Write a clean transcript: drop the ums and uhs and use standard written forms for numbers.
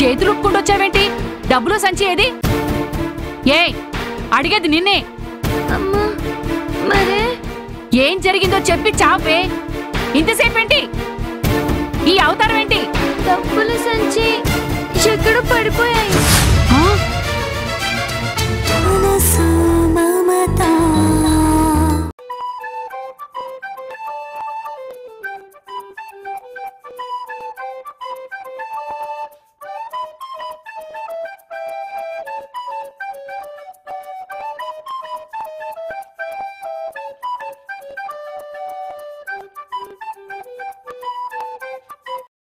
చేతులు ఉప్పుకుంటొచ్చావేంటి? డబ్బులు సంచి ఏది? ఏయ్, అడిగేది నిన్నే. అమ్మా, మరే ఏం జరిగిందో చెప్పి చాపే. ఇంతసేపేంటి? ఈ అవతారం ఏంటి? డబ్బులు సంచి ఎక్కడ పడిపోయి